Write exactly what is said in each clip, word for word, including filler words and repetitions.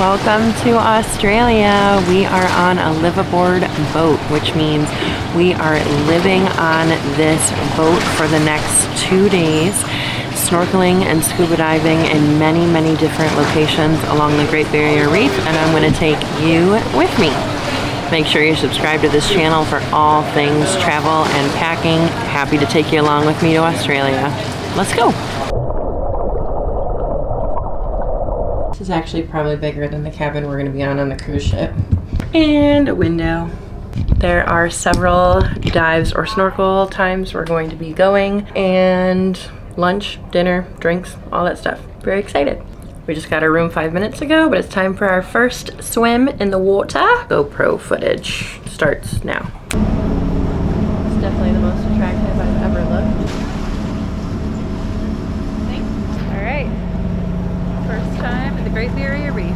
Welcome to Australia. We are on a live aboard boat, which means we are living on this boat for the next two days, snorkeling and scuba diving in many, many different locations along the Great Barrier Reef, and I'm going to take you with me. Make sure you subscribe to this channel for all things travel and packing. Happy to take you along with me to Australia. Let's go. This is actually probably bigger than the cabin we're going to be on on the cruise ship. And a window. There are several dives or snorkel times we're going to be going, and lunch, dinner, drinks, all that stuff. Very excited. We just got our room five minutes ago, but it's time for our first swim in the water. GoPro footage starts now. It's definitely the most attractive I've ever looked. Thanks. All right. First time at the Great Barrier Reef.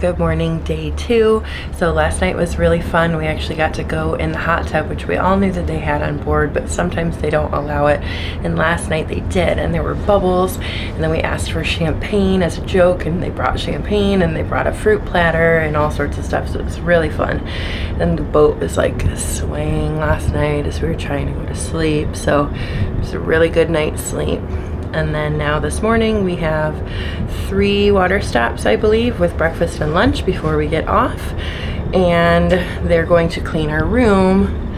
Good morning, day two. So last night was really fun. We actually got to go in the hot tub, which we all knew that they had on board, but sometimes they don't allow it. And last night they did, and there were bubbles. And then we asked for champagne as a joke, and they brought champagne, and they brought a fruit platter and all sorts of stuff. So it was really fun. And the boat was like swaying last night as we were trying to go to sleep. So it was a really good night's sleep. And then now this morning we have three water stops, I believe, with breakfast and lunch before we get off. And they're going to clean our room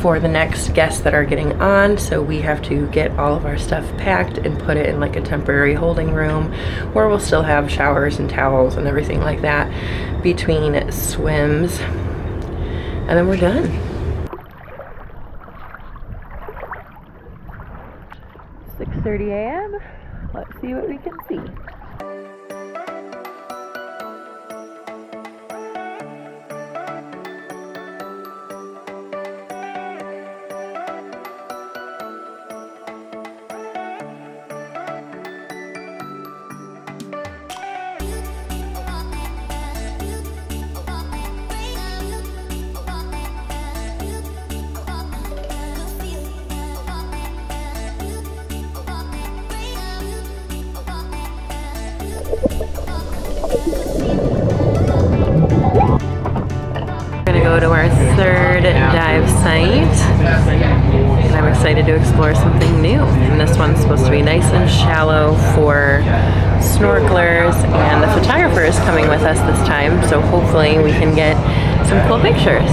for the next guests that are getting on. So we have to get all of our stuff packed and put it in like a temporary holding room where we'll still have showers and towels and everything like that between swims. And then we're done. six thirty a m Let's see what we can see. third dive site, and I'm excited to explore something new. And this one's supposed to be nice and shallow for snorkelers, and the photographer is coming with us this time, so hopefully we can get some cool pictures.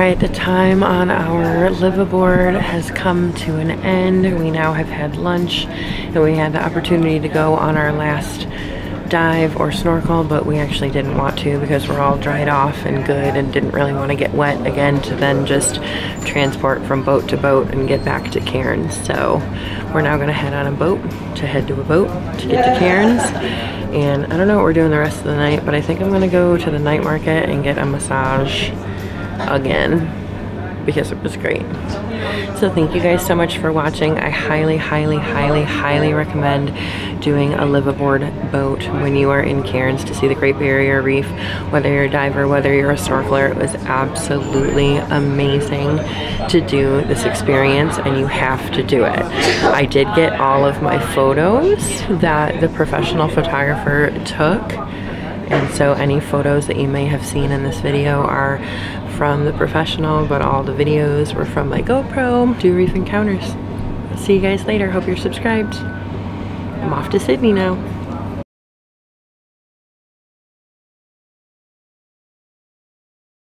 Alright, the time on our liveaboard has come to an end. We now have had lunch and we had the opportunity to go on our last dive or snorkel, but we actually didn't want to because we're all dried off and good and didn't really want to get wet again to then just transport from boat to boat and get back to Cairns. So we're now going to head on a boat to head to a boat to get to Cairns. And I don't know what we're doing the rest of the night, but I think I'm going to go to the night market and get a massage again because it was great. So thank you guys so much for watching. I highly, highly, highly, highly recommend doing a liveaboard boat when you are in Cairns to see the Great Barrier Reef, whether you're a diver, whether you're a snorkeler. It was absolutely amazing to do this experience, and you have to do it. I did get all of my photos that the professional photographer took, and so any photos that you may have seen in this video are from the professional, but all the videos were from my GoPro. Do Reef Encounters. See you guys later. Hope you're subscribed. I'm off to Sydney now.